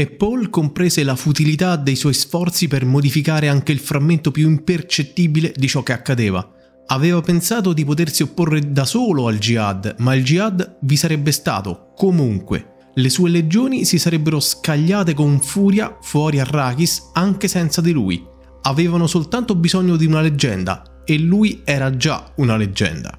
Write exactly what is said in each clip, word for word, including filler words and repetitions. e Paul comprese la futilità dei suoi sforzi per modificare anche il frammento più impercettibile di ciò che accadeva. Aveva pensato di potersi opporre da solo al Jihad, ma il Jihad vi sarebbe stato, comunque. Le sue legioni si sarebbero scagliate con furia fuori Arrakis anche senza di lui. Avevano soltanto bisogno di una leggenda, e lui era già una leggenda.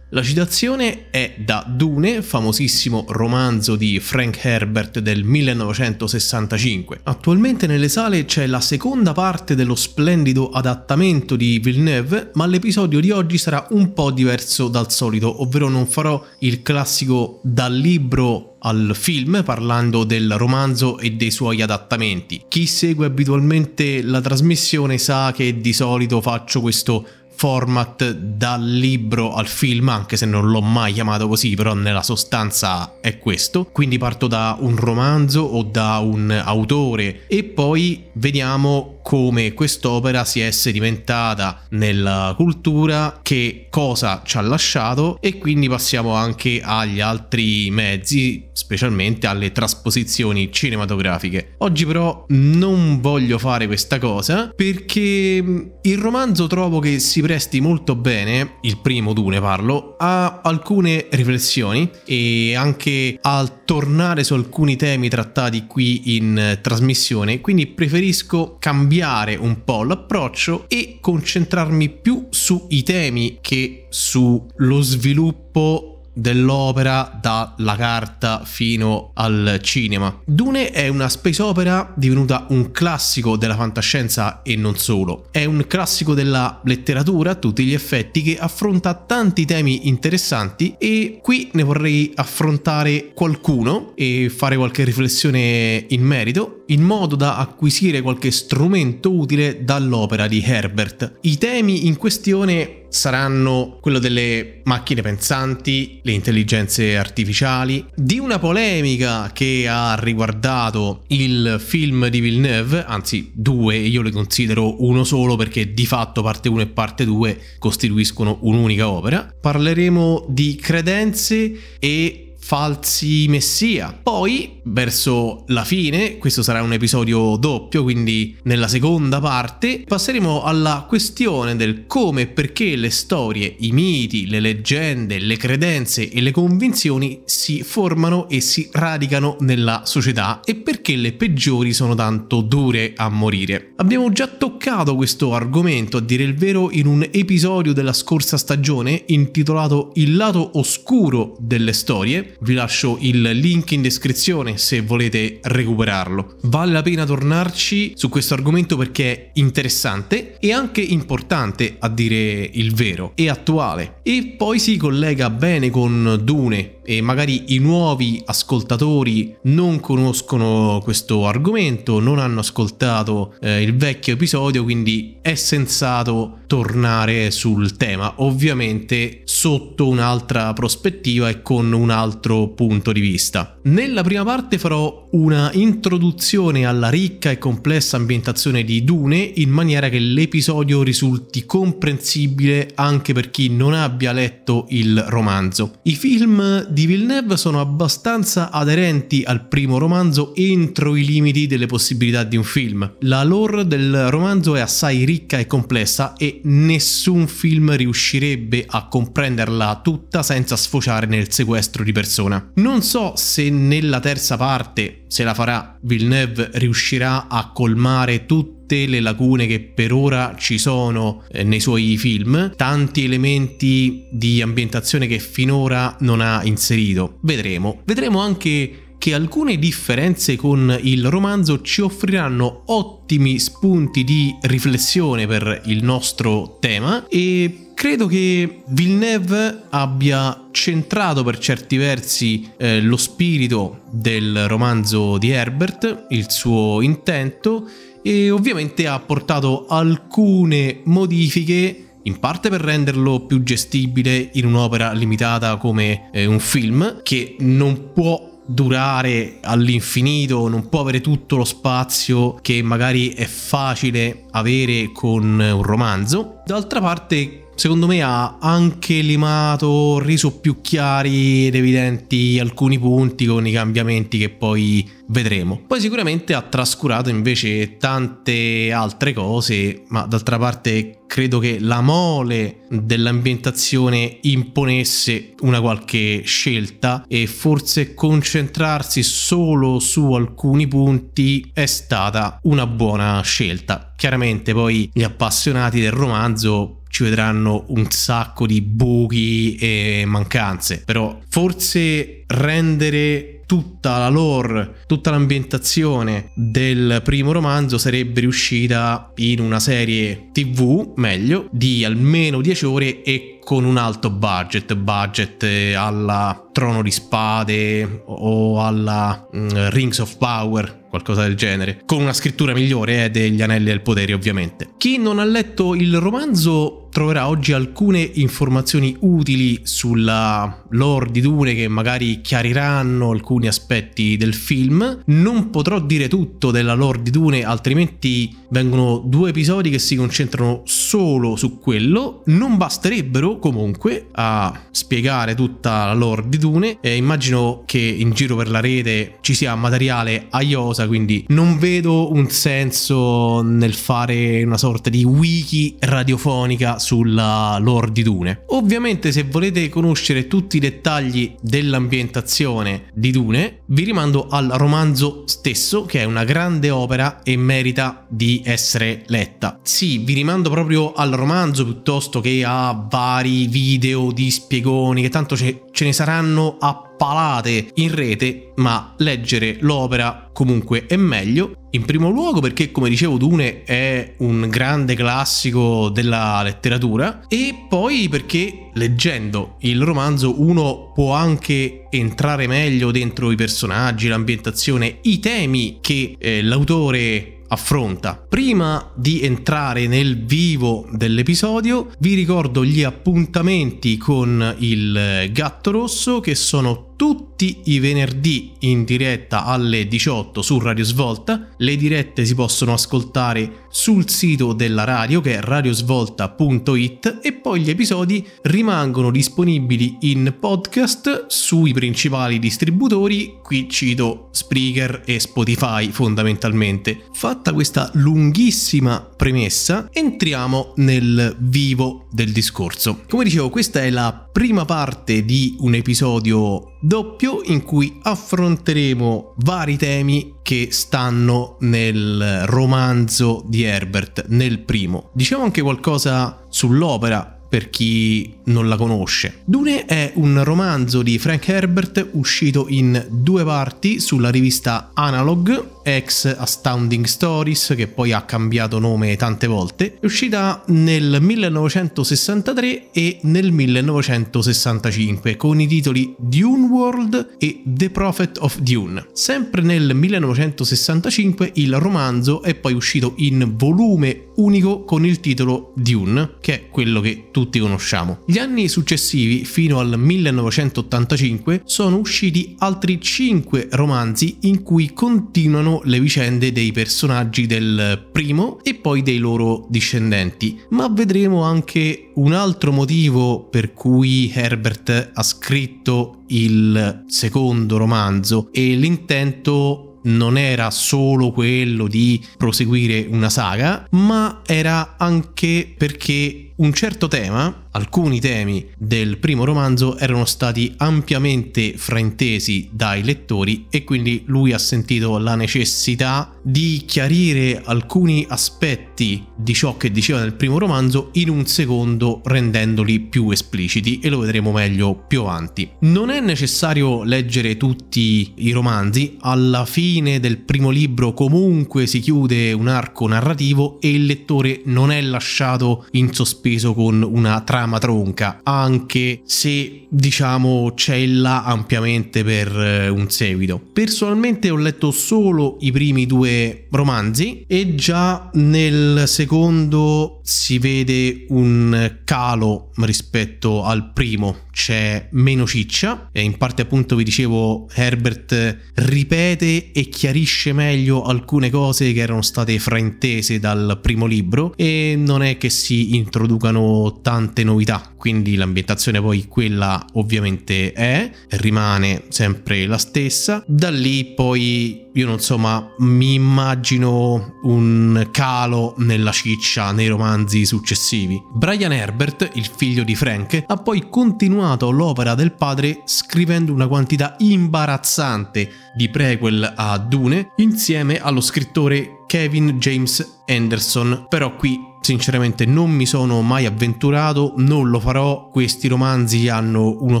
La citazione è da Dune, famosissimo romanzo di Frank Herbert del millenovecentosessantacinque. Attualmente nelle sale c'è la seconda parte dello splendido adattamento di Villeneuve, ma l'episodio di oggi sarà un po' diverso dal solito, ovvero non farò il classico dal libro al film parlando del romanzo e dei suoi adattamenti. Chi segue abitualmente la trasmissione sa che di solito faccio questo format dal libro al film, anche se non l'ho mai chiamato così, però nella sostanza è questo. Quindi parto da un romanzo o da un autore e poi vediamo come quest'opera si è sedimentata nella cultura, che cosa ci ha lasciato, e quindi passiamo anche agli altri mezzi, specialmente alle trasposizioni cinematografiche. Oggi però non voglio fare questa cosa perché il romanzo trovo che si presti molto bene, il primo Dune parlo, a alcune riflessioni e anche al tornare su alcuni temi trattati qui in trasmissione, quindi preferisco cambiare un po' l'approccio e concentrarmi più sui temi che sullo sviluppo dell'opera dalla carta fino al cinema. Dune è una space opera divenuta un classico della fantascienza e non solo. È un classico della letteratura a tutti gli effetti, che affronta tanti temi interessanti, e qui ne vorrei affrontare qualcuno e fare qualche riflessione in merito, in modo da acquisire qualche strumento utile dall'opera di Herbert. I temi in questione saranno quello delle macchine pensanti, le intelligenze artificiali, di una polemica che ha riguardato il film di Villeneuve, anzi due, io le considero uno solo perché di fatto parte uno e parte due costituiscono un'unica opera. Parleremo di credenze e falsi messia. Poi, verso la fine, questo sarà un episodio doppio, quindi nella seconda parte passeremo alla questione del come e perché le storie, i miti, le leggende, le credenze e le convinzioni si formano e si radicano nella società, e perché le peggiori sono tanto dure a morire. Abbiamo già toccato questo argomento, a dire il vero, in un episodio della scorsa stagione intitolato Il lato oscuro delle storie. Vi lascio il link in descrizione se volete recuperarlo. Vale la pena tornarci su questo argomento perché è interessante e anche importante, a dire il vero, e attuale. E poi si collega bene con Dune, e magari i nuovi ascoltatori non conoscono questo argomento, non hanno ascoltato eh, il vecchio episodio, quindi è sensato tornare sul tema, ovviamente sotto un'altra prospettiva e con un altro punto di vista. Nella prima parte farò una introduzione alla ricca e complessa ambientazione di Dune, in maniera che l'episodio risulti comprensibile anche per chi non abbia letto il romanzo. I film di Villeneuve sono abbastanza aderenti al primo romanzo entro i limiti delle possibilità di un film. La lore del romanzo è assai ricca e complessa e nessun film riuscirebbe a comprenderla tutta senza sfociare nel sequestro di persona. Non so se nella terza parte, se la farà, Villeneuve riuscirà a colmare tutto le lacune che per ora ci sono nei suoi film, tanti elementi di ambientazione che finora non ha inserito. Vedremo. Vedremo anche che alcune differenze con il romanzo ci offriranno ottimi spunti di riflessione per il nostro tema, e credo che Villeneuve abbia centrato per certi versi eh, lo spirito del romanzo di Herbert, il suo intento, e ovviamente ha portato alcune modifiche, in parte per renderlo più gestibile in un'opera limitata come eh, un film, che non può durare all'infinito, non può avere tutto lo spazio che magari è facile avere con un romanzo. D'altra parte secondo me ha anche limato, reso più chiari ed evidenti alcuni punti con i cambiamenti che poi vedremo. Poi sicuramente ha trascurato invece tante altre cose, ma d'altra parte credo che la mole dell'ambientazione imponesse una qualche scelta, e forse concentrarsi solo su alcuni punti è stata una buona scelta. Chiaramente poi gli appassionati del romanzo ci vedranno un sacco di buchi e mancanze, però forse rendere tutta la lore, tutta l'ambientazione del primo romanzo sarebbe riuscita in una serie tivù, meglio, di almeno dieci ore e con un alto budget, budget alla Trono di Spade o alla mm, Rings of Power, qualcosa del genere, con una scrittura migliore eh, degli Anelli del Potere ovviamente. Chi non ha letto il romanzo troverà oggi alcune informazioni utili sulla lore di Dune che magari chiariranno alcuni aspetti del film. Non potrò dire tutto della lore di Dune, altrimenti vengono due episodi che si concentrano solo su quello. Non basterebbero comunque a spiegare tutta la lore di Dune, e immagino che in giro per la rete ci sia materiale a iosa, quindi non vedo un senso nel fare una sorta di wiki radiofonica sulla lore di Dune. Ovviamente, se volete conoscere tutti i dettagli dell'ambientazione di Dune, vi rimando al romanzo stesso, che è una grande opera e merita di essere letta. Sì, vi rimando proprio al romanzo piuttosto che a vari video di spiegoni, che tanto ce, ce ne saranno a palate in rete, ma leggere l'opera comunque è meglio. In primo luogo perché, come dicevo, Dune è un grande classico della letteratura, e poi perché leggendo il romanzo uno può anche entrare meglio dentro i personaggi, l'ambientazione, i temi che eh, l'autore affronta. Prima di entrare nel vivo dell'episodio, vi ricordo gli appuntamenti con il Gatto Rosso, che sono tutti i venerdì in diretta alle diciotto su Radio Svolta. Le dirette si possono ascoltare sul sito della radio, che è radiosvolta punto it, e poi gli episodi rimangono disponibili in podcast sui principali distributori. Qui cito Spreaker e Spotify fondamentalmente. Fatta questa lunghissima premessa, entriamo nel vivo del discorso. Come dicevo, questa è la prima parte di un episodio doppio in cui affronteremo vari temi che stanno nel romanzo di Herbert, nel primo. Diciamo anche qualcosa sull'opera per chi non la conosce. Dune è un romanzo di Frank Herbert uscito in due parti sulla rivista Analog, ex Astounding Stories, che poi ha cambiato nome tante volte. È uscita nel millenovecentosessantatré e nel millenovecentosessantacinque con i titoli Dune World e The Prophet of Dune. Sempre nel millenovecentosessantacinque il romanzo è poi uscito in volume unico con il titolo Dune, che è quello che tutti conosciamo. Gli anni successivi, fino al millenovecentottantacinque, sono usciti altri cinque romanzi in cui continuano le vicende dei personaggi del primo e poi dei loro discendenti, ma vedremo anche un altro motivo per cui Herbert ha scritto il secondo romanzo, e l'intento non era solo quello di proseguire una saga, ma era anche perché un certo tema, alcuni temi del primo romanzo, erano stati ampiamente fraintesi dai lettori, e quindi lui ha sentito la necessità di chiarire alcuni aspetti di ciò che diceva nel primo romanzo in un secondo, rendendoli più espliciti, e lo vedremo meglio più avanti. Non è necessario leggere tutti i romanzi. Alla fine del primo libro comunque si chiude un arco narrativo e il lettore non è lasciato in sospeso con una trama tronca, anche se, diciamo, cella ampiamente per un seguito. Personalmente ho letto solo i primi due romanzi, e già nel secondo si vede un calo rispetto al primo, c'è meno ciccia e in parte appunto vi dicevo Herbert ripete e chiarisce meglio alcune cose che erano state fraintese dal primo libro e non è che si introducano tante novità, quindi l'ambientazione poi quella ovviamente è, rimane sempre la stessa. Da lì poi io non so, ma mi immagino un calo nella ciccia nei romanzi successivi. Brian Herbert, il figlio di Frank, ha poi continuato l'opera del padre scrivendo una quantità imbarazzante di prequel a Dune insieme allo scrittore Kevin James Anderson, però qui sinceramente non mi sono mai avventurato, non lo farò, questi romanzi hanno uno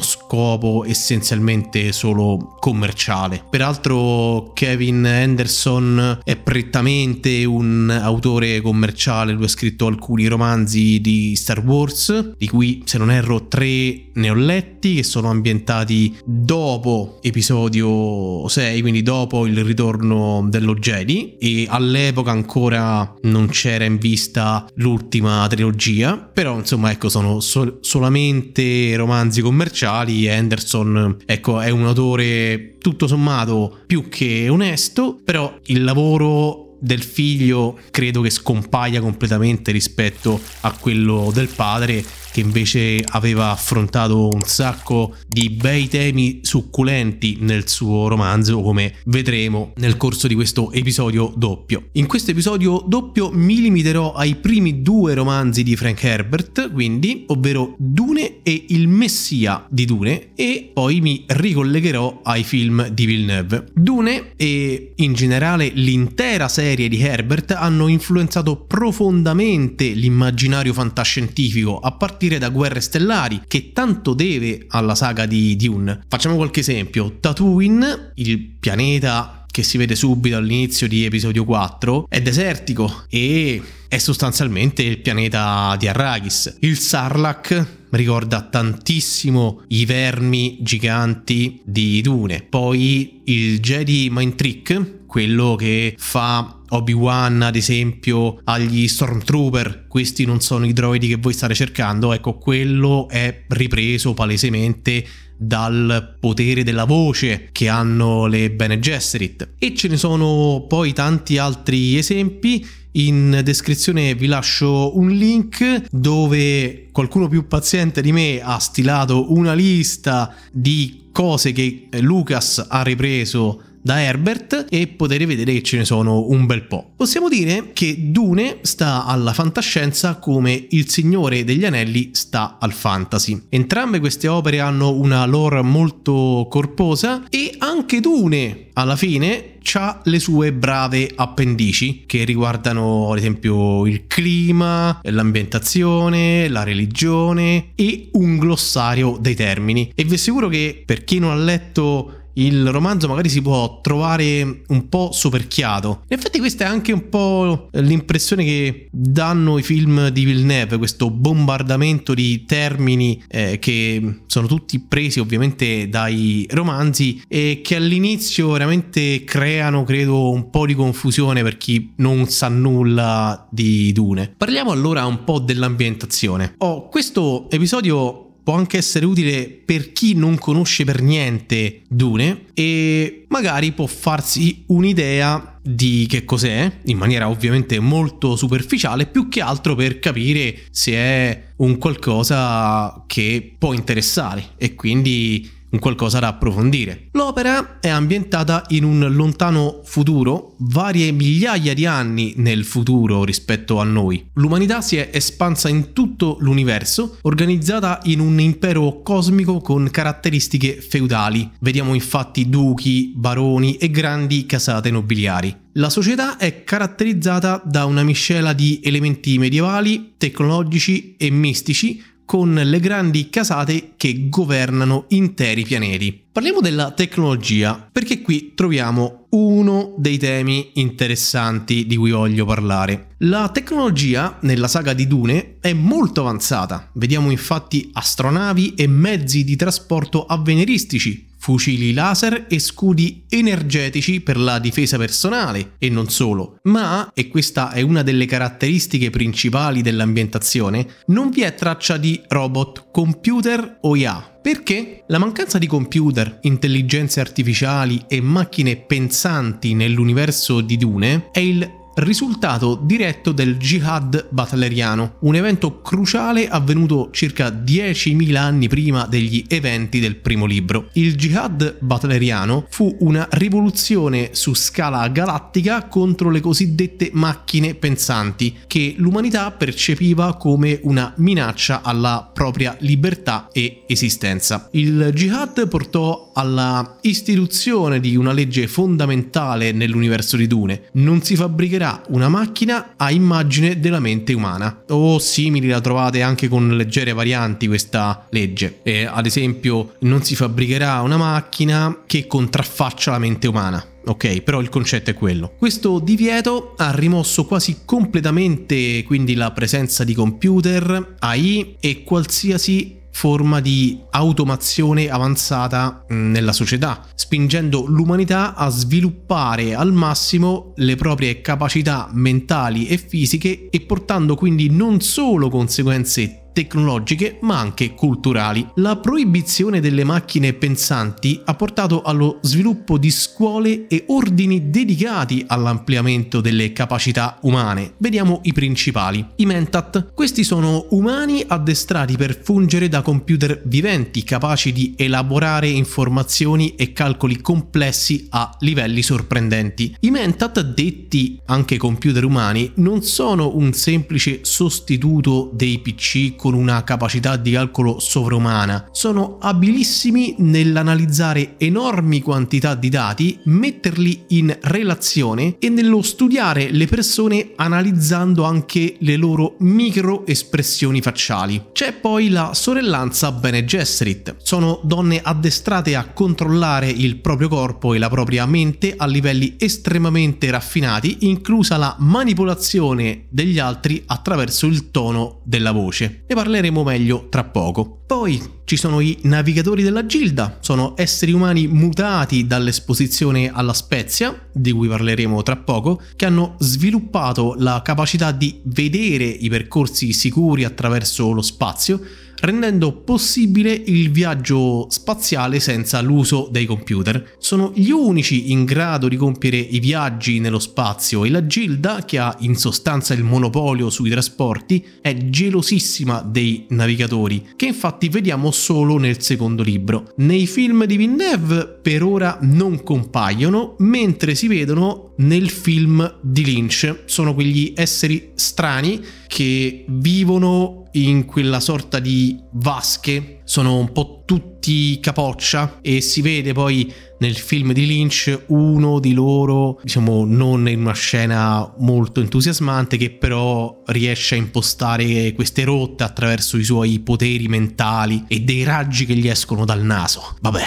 scopo essenzialmente solo commerciale. Peraltro Kevin Anderson è prettamente un autore commerciale, lui ha scritto alcuni romanzi di Star Wars, di cui se non erro tre ne ho letti, che sono ambientati dopo episodio sei, quindi dopo il ritorno dello Jedi, e all'epoca ancora non c'era in vista l'ultima trilogia, però insomma ecco sono sol- solamente romanzi commerciali. Anderson ecco è un autore tutto sommato più che onesto, però il lavoro del figlio credo che scompaia completamente rispetto a quello del padre, che invece aveva affrontato un sacco di bei temi succulenti nel suo romanzo, come vedremo nel corso di questo episodio doppio. In questo episodio doppio mi limiterò ai primi due romanzi di Frank Herbert, quindi, ovvero Dune e Il Messia di Dune, e poi mi ricollegherò ai film di Villeneuve. Dune e in generale l'intera serie di Herbert hanno influenzato profondamente l'immaginario fantascientifico, a partire da Guerre Stellari, che tanto deve alla saga di Dune. Facciamo qualche esempio. Tatooine, il pianeta che si vede subito all'inizio di episodio quattro, è desertico e è sostanzialmente il pianeta di Arrakis. Il Sarlacc ricorda tantissimo i vermi giganti di Dune. Poi il Jedi Mind Trick, quello che fa Obi-Wan ad esempio agli Stormtrooper, questi non sono i droidi che voi state cercando, ecco quello è ripreso palesemente dal potere della voce che hanno le Bene Gesserit, e ce ne sono poi tanti altri esempi. In descrizione vi lascio un link dove qualcuno più paziente di me ha stilato una lista di cose che Lucas ha ripreso da Herbert, e potete vedere che ce ne sono un bel po'. Possiamo dire che Dune sta alla fantascienza come Il Signore degli Anelli sta al fantasy. Entrambe queste opere hanno una lore molto corposa, e anche Dune alla fine ha le sue brave appendici che riguardano ad esempio il clima, l'ambientazione, la religione e un glossario dei termini. E vi assicuro che per chi non ha letto il romanzo magari si può trovare un po' soperchiato. In effetti questa è anche un po' l'impressione che danno i film di Villeneuve, questo bombardamento di termini eh, che sono tutti presi ovviamente dai romanzi e che all'inizio veramente creano, credo, un po' di confusione per chi non sa nulla di Dune. Parliamo allora un po' dell'ambientazione. Oh, questo episodio può anche essere utile per chi non conosce per niente Dune e magari può farsi un'idea di che cos'è, in maniera ovviamente molto superficiale, più che altro per capire se è un qualcosa che può interessare e quindi un qualcosa da approfondire. L'opera è ambientata in un lontano futuro, varie migliaia di anni nel futuro rispetto a noi. L'umanità si è espansa in tutto l'universo, organizzata in un impero cosmico con caratteristiche feudali. Vediamo infatti duchi, baroni e grandi casate nobiliari. La società è caratterizzata da una miscela di elementi medievali, tecnologici e mistici, con le grandi casate che governano interi pianeti. Parliamo della tecnologia, perché qui troviamo uno dei temi interessanti di cui voglio parlare. La tecnologia nella saga di Dune è molto avanzata. Vediamo infatti astronavi e mezzi di trasporto avveniristici, fucili laser e scudi energetici per la difesa personale, e non solo, ma, e questa è una delle caratteristiche principali dell'ambientazione, non vi è traccia di robot, computer o I A. Perché la mancanza di computer, intelligenze artificiali e macchine pensanti nell'universo di Dune è il risultato diretto del Jihad Butleriano, un evento cruciale avvenuto circa diecimila anni prima degli eventi del primo libro. Il Jihad Butleriano fu una rivoluzione su scala galattica contro le cosiddette macchine pensanti, che l'umanità percepiva come una minaccia alla propria libertà e esistenza. Il Jihad portò alla istituzione di una legge fondamentale nell'universo di Dune: non si fabbricherà una macchina a immagine della mente umana. O simili la trovate anche con leggere varianti questa legge, eh, ad esempio non si fabbricherà una macchina che contraffaccia la mente umana. Ok, però il concetto è quello. Questo divieto ha rimosso quasi completamente quindi la presenza di computer, A I e qualsiasi forma di automazione avanzata nella società, spingendo l'umanità a sviluppare al massimo le proprie capacità mentali e fisiche e portando quindi non solo conseguenze tecnologiche ma anche culturali. La proibizione delle macchine pensanti ha portato allo sviluppo di scuole e ordini dedicati all'ampliamento delle capacità umane. Vediamo i principali. I Mentat. Questi sono umani addestrati per fungere da computer viventi, capaci di elaborare informazioni e calcoli complessi a livelli sorprendenti. I Mentat, detti anche computer umani, non sono un semplice sostituto dei P C con una capacità di calcolo sovrumana. Sono abilissimi nell'analizzare enormi quantità di dati, metterli in relazione e nello studiare le persone analizzando anche le loro micro espressioni facciali. C'è poi la sorellanza Bene Gesserit. Sono donne addestrate a controllare il proprio corpo e la propria mente a livelli estremamente raffinati, inclusa la manipolazione degli altri attraverso il tono della voce. Ne parleremo meglio tra poco. Poi ci sono i navigatori della Gilda, sono esseri umani mutati dall'esposizione alla spezia, di cui parleremo tra poco, che hanno sviluppato la capacità di vedere i percorsi sicuri attraverso lo spazio, rendendo possibile il viaggio spaziale senza l'uso dei computer. Sono gli unici in grado di compiere i viaggi nello spazio e la Gilda, che ha in sostanza il monopolio sui trasporti, è gelosissima dei navigatori, che infatti vediamo solo nel secondo libro. Nei film di Villeneuve per ora non compaiono, mentre si vedono nel film di Lynch. Sono quegli esseri strani che vivono in quella sorta di vasche, sono un po' tutti capoccia e si vede poi nel film di Lynch uno di loro, diciamo non in una scena molto entusiasmante, che però riesce a impostare queste rotte attraverso i suoi poteri mentali e dei raggi che gli escono dal naso. Vabbè.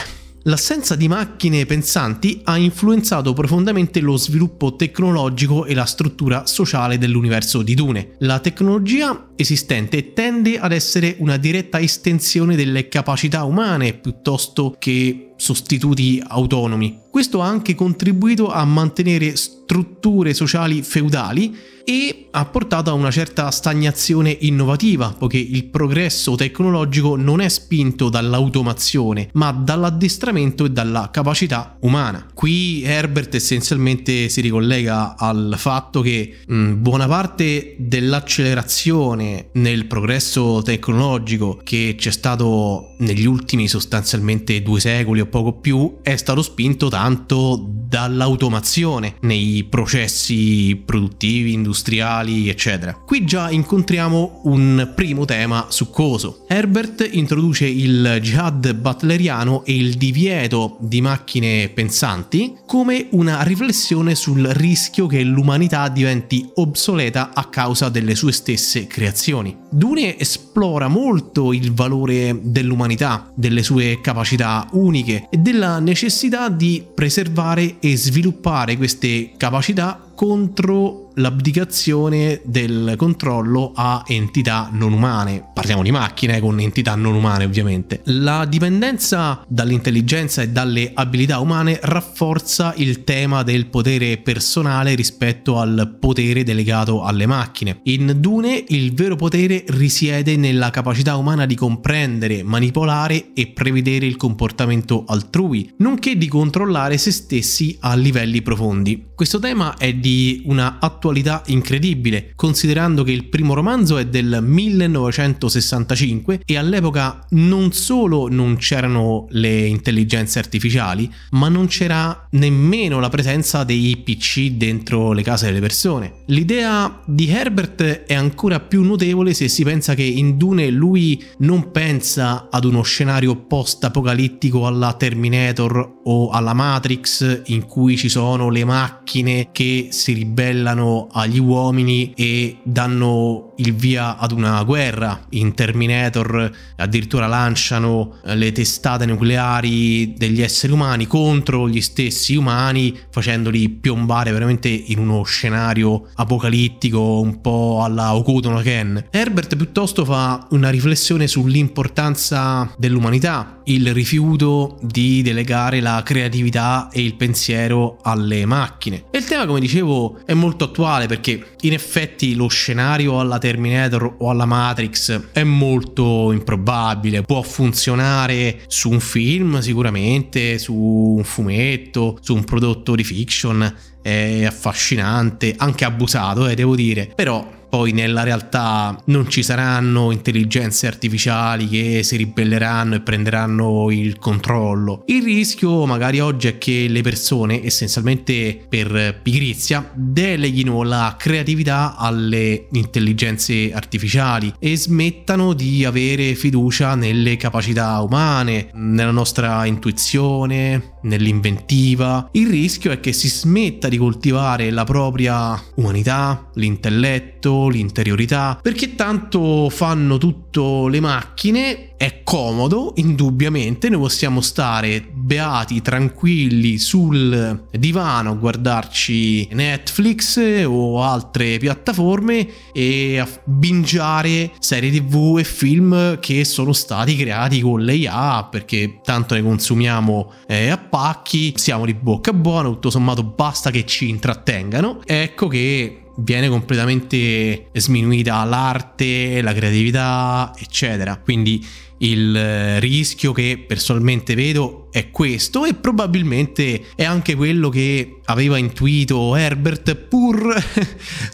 L'assenza di macchine pensanti ha influenzato profondamente lo sviluppo tecnologico e la struttura sociale dell'universo di Dune. La tecnologia esistente tende ad essere una diretta estensione delle capacità umane piuttosto che sostituti autonomi. Questo ha anche contribuito a mantenere strutture sociali feudali e ha portato a una certa stagnazione innovativa, poiché il progresso tecnologico non è spinto dall'automazione, ma dall'addestramento e dalla capacità umana. Qui Herbert essenzialmente si ricollega al fatto che mh, buona parte dell'accelerazione nel progresso tecnologico che c'è stato negli ultimi sostanzialmente due secoli o poco più è stato spinto tanto dall'automazione nei processi produttivi, industriali, eccetera. Qui già incontriamo un primo tema succoso. Herbert introduce il Jihad Butleriano e il divieto di macchine pensanti come una riflessione sul rischio che l'umanità diventi obsoleta a causa delle sue stesse creazioni. Dune esplora molto il valore dell'umanità, delle sue capacità uniche e della necessità di preservare e sviluppare queste capacità contro l'abdicazione del controllo a entità non umane. Parliamo di macchine con entità non umane, ovviamente. La dipendenza dall'intelligenza e dalle abilità umane rafforza il tema del potere personale rispetto al potere delegato alle macchine. In Dune il vero potere risiede nella capacità umana di comprendere, manipolare e prevedere il comportamento altrui, nonché di controllare se stessi a livelli profondi. Questo tema è di una attualità incredibile, considerando che il primo romanzo è del millenovecentosessantacinque e all'epoca non solo non c'erano le intelligenze artificiali, ma non c'era nemmeno la presenza dei P C dentro le case delle persone. L'idea di Herbert è ancora più notevole se si pensa che in Dune lui non pensa ad uno scenario post-apocalittico alla Terminator o alla Matrix, in cui ci sono le macchine che si ribellano agli uomini e danno il via ad una guerra. In Terminator addirittura lanciano le testate nucleari degli esseri umani contro gli stessi umani, facendoli piombare veramente in uno scenario apocalittico un po' alla Hokuto no Ken. Herbert piuttosto fa una riflessione sull'importanza dell'umanità, il rifiuto di delegare la creatività e il pensiero alle macchine. E il tema, come dicevo, è molto attuale, perché in effetti lo scenario alla Terminator o alla Matrix è molto improbabile. Può funzionare su un film sicuramente, su un fumetto, su un prodotto di fiction, è affascinante, anche abusato, eh, devo dire, però poi nella realtà non ci saranno intelligenze artificiali che si ribelleranno e prenderanno il controllo. Il rischio magari oggi è che le persone, essenzialmente per pigrizia, deleghino la creatività alle intelligenze artificiali e smettano di avere fiducia nelle capacità umane, nella nostra intuizione, nell'inventiva. Il rischio è che si smetta di coltivare la propria umanità, l'intelletto, l'interiorità, perché tanto fanno tutto le macchine. È comodo, indubbiamente, noi possiamo stare beati, tranquilli sul divano a guardarci Netflix o altre piattaforme e a bingiare serie tv e film che sono stati creati con l'A I, perché tanto ne consumiamo eh, a pacchi, siamo di bocca buona, tutto sommato basta che ci intrattengano. Ecco che viene completamente sminuita l'arte, la creatività, eccetera. Quindi il rischio che personalmente vedo è questo, e probabilmente è anche quello che aveva intuito Herbert, pur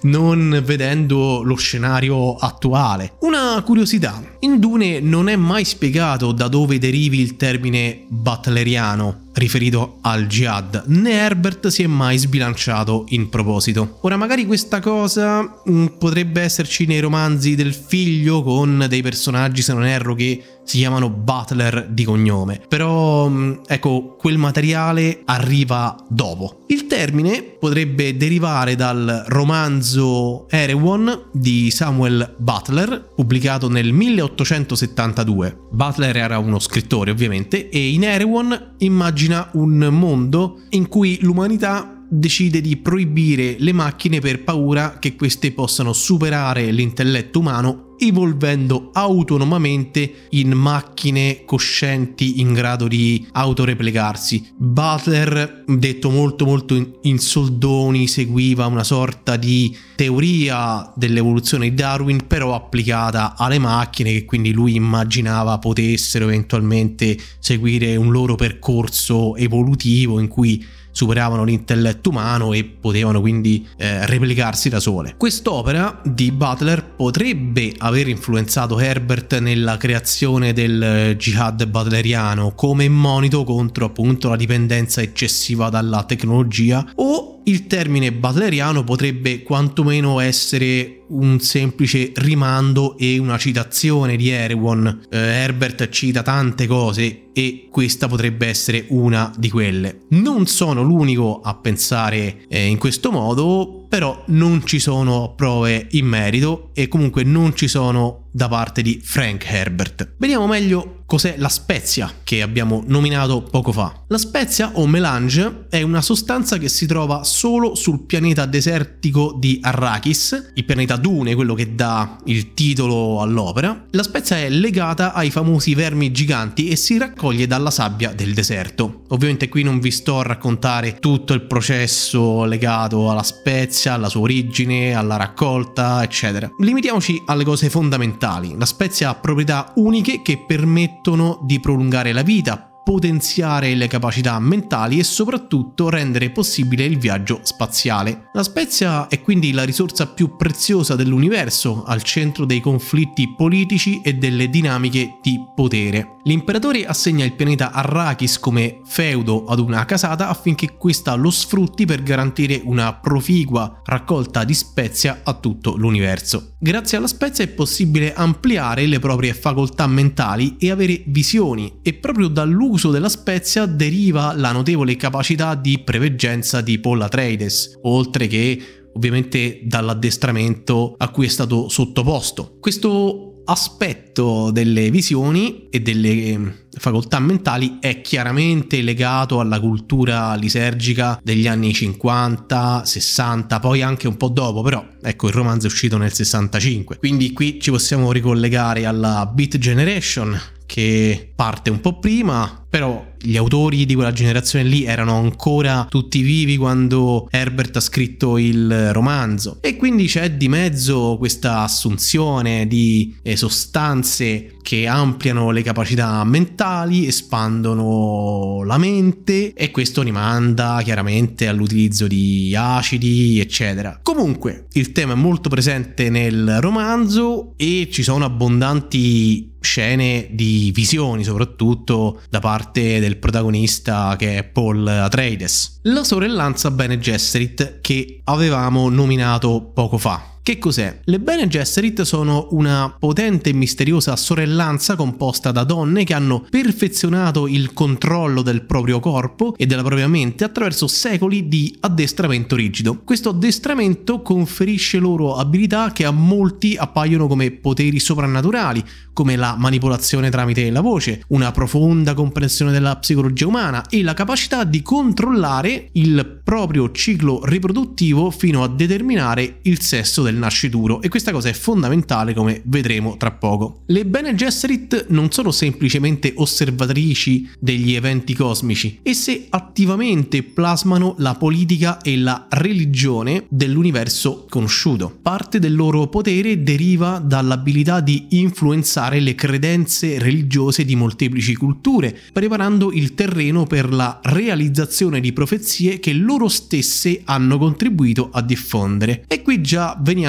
non vedendo lo scenario attuale. Una curiosità: in Dune non è mai spiegato da dove derivi il termine butleriano riferito al jihad, né Herbert si è mai sbilanciato in proposito. Ora, magari questa cosa mh, potrebbe esserci nei romanzi del figlio, con dei personaggi, se non erro, che si chiamano Butler di cognome, però ecco, quel materiale arriva dopo. Il termine potrebbe derivare dal romanzo Erewhon di Samuel Butler, pubblicato nel milleottocentosettantadue. Butler era uno scrittore, ovviamente, e in Erewhon immagina un mondo in cui l'umanità decide di proibire le macchine per paura che queste possano superare l'intelletto umano, evolvendo autonomamente in macchine coscienti in grado di autoreplicarsi. Butler, detto molto molto in, in soldoni, seguiva una sorta di teoria dell'evoluzione di Darwin, però applicata alle macchine, che quindi lui immaginava potessero eventualmente seguire un loro percorso evolutivo in cui superavano l'intelletto umano e potevano quindi eh, replicarsi da sole. Quest'opera di Butler potrebbe aver influenzato Herbert nella creazione del jihad butleriano, come monito contro appunto la dipendenza eccessiva dalla tecnologia, o il termine butleriano potrebbe quantomeno essere un semplice rimando e una citazione di Erewhon. Eh, Herbert cita tante cose e questa potrebbe essere una di quelle. Non sono l'unico a pensare eh, in questo modo. però non ci sono prove in merito e comunque non ci sono da parte di Frank Herbert. Vediamo meglio cos'è la spezia che abbiamo nominato poco fa. La spezia o melange è una sostanza che si trova solo sul pianeta desertico di Arrakis, il pianeta Dune, quello che dà il titolo all'opera. La spezia è legata ai famosi vermi giganti e si raccoglie dalla sabbia del deserto. Ovviamente qui non vi sto a raccontare tutto il processo legato alla spezia, alla sua origine, alla raccolta, eccetera. Limitiamoci alle cose fondamentali. La spezia ha proprietà uniche che permettono di prolungare la vita, potenziare le capacità mentali e soprattutto rendere possibile il viaggio spaziale. La spezia è quindi la risorsa più preziosa dell'universo, al centro dei conflitti politici e delle dinamiche di potere. L'imperatore assegna il pianeta Arrakis come feudo ad una casata affinché questa lo sfrutti per garantire una proficua raccolta di spezia a tutto l'universo. Grazie alla spezia è possibile ampliare le proprie facoltà mentali e avere visioni, e proprio dall'uso L'uso della spezia deriva la notevole capacità di preveggenza di Paul Atreides, oltre che ovviamente dall'addestramento a cui è stato sottoposto. Questo aspetto delle visioni e delle facoltà mentali è chiaramente legato alla cultura lisergica degli anni cinquanta, sessanta, poi anche un po' dopo, però ecco, il romanzo è uscito nel sessantacinque, quindi qui ci possiamo ricollegare alla Beat Generation, che parte un po' prima, però gli autori di quella generazione lì erano ancora tutti vivi quando Herbert ha scritto il romanzo, e quindi c'è di mezzo questa assunzione di sostanze che ampliano le capacità mentali, espandono la mente, e questo rimanda chiaramente all'utilizzo di acidi, eccetera. Comunque il tema è molto presente nel romanzo e ci sono abbondanti scene di visioni, soprattutto da parte del protagonista, che è Paul Atreides. La sorellanza Bene Gesserit, che avevamo nominato poco fa. Che cos'è? Le Bene Gesserit sono una potente e misteriosa sorellanza composta da donne che hanno perfezionato il controllo del proprio corpo e della propria mente attraverso secoli di addestramento rigido. Questo addestramento conferisce loro abilità che a molti appaiono come poteri soprannaturali, come la manipolazione tramite la voce, una profonda comprensione della psicologia umana e la capacità di controllare il proprio ciclo riproduttivo fino a determinare il sesso del nascituro, e questa cosa è fondamentale, come vedremo tra poco. Le Bene Gesserit non sono semplicemente osservatrici degli eventi cosmici, esse attivamente plasmano la politica e la religione dell'universo conosciuto. Parte del loro potere deriva dall'abilità di influenzare le credenze religiose di molteplici culture, preparando il terreno per la realizzazione di profezie che loro stesse hanno contribuito a diffondere. E qui già veniamo